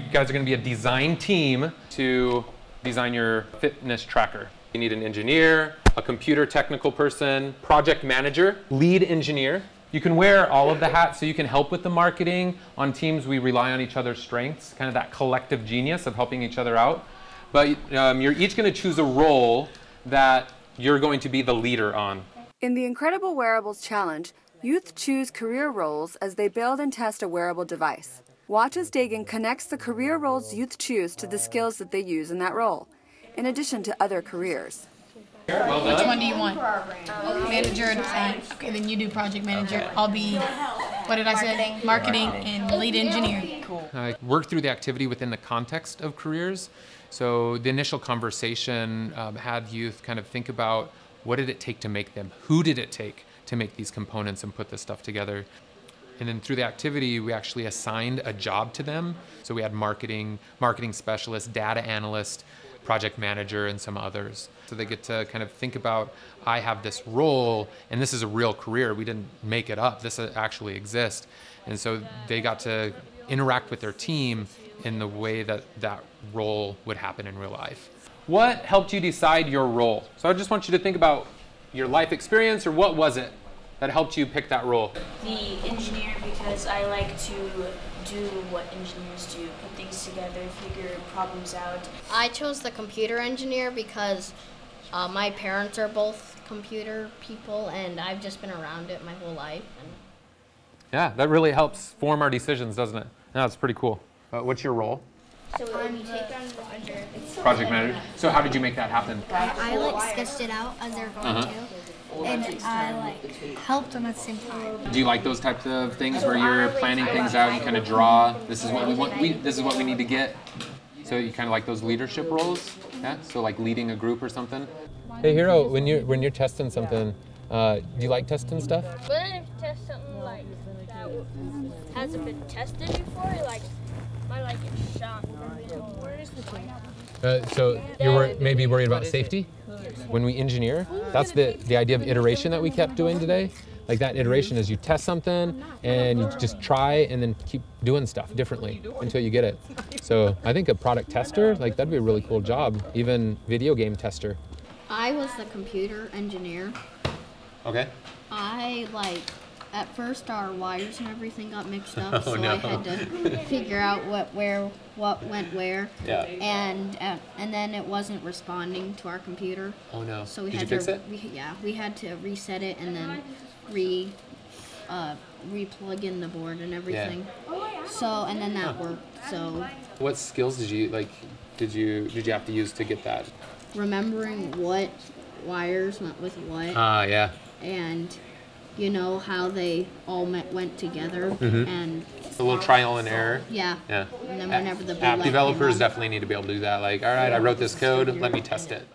you guys are going to be a design team to design your fitness tracker. You need an engineer, a computer technical person, project manager, lead engineer. You can wear all of the hats so you can help with the marketing. On teams, we rely on each other's strengths, kind of that collective genius of helping each other out. But you're each going to choose a role that you're going to be the leader on. In the Incredible Wearables Challenge, youth choose career roles as they build and test a wearable device. Watch as Dagan connects the career roles youth choose to the skills that they use in that role, in addition to other careers. Well done. Which one do you want? Manager, design. Okay, then you do project manager. Okay. I'll be, what did I say? Marketing and lead engineer. Cool. Work through the activity within the context of careers. So the initial conversation had youth kind of think about what did it take to make them? Who did it take to make these components and put this stuff together? And then through the activity, we actually assigned a job to them. So we had marketing, marketing specialist, data analyst, project manager, and some others. So they get to kind of think about, I have this role, and this is a real career. We didn't make it up. This actually exists. And so they got to interact with their team in the way that that role would happen in real life. What helped you decide your role? So I just want you to think about your life experience, or what was it that helped you pick that role? The engineer, because I like to do what engineers do, put things together, figure problems out. I chose the computer engineer because my parents are both computer people and I've just been around it my whole life. Yeah, that really helps form our decisions, doesn't it? No, it's pretty cool. What's your role? So when you take on project manager. So how did you make that happen? I like sketched it out as they're going to, and I like helped them at the same time. Do you like those types of things where you're planning things out? You kind of draw. This is what we want. This is what we need to get. So you kind of like those leadership roles, yeah? So like leading a group or something. Hey, Hero, when you're testing something, do you like testing stuff? But I've tested something like that hasn't been tested before, like. I like it shocked. So you were maybe worried about safety? When we engineer, that's the idea of iteration that we kept doing today. Like that iteration is you test something and you just try and then keep doing stuff differently until you get it. So I think a product tester, like that'd be a really cool job, even video game tester. I was the computer engineer. Okay. I like, at first, our wires and everything got mixed up, so I had to figure out what went where, yeah. And then it wasn't responding to our computer. Oh no! So we had to fix it? Yeah, we had to reset it and then re-plug in the board and everything. Yeah. So and then that worked. So what skills did you like? Did you have to use to get that? Remembering what wires went with what. Ah, yeah. And you know, how they all went together. And a little trial and error. Yeah. Yeah. And then whenever the app developers definitely need to be able to do that. Like, all right, I wrote this code, let me test it.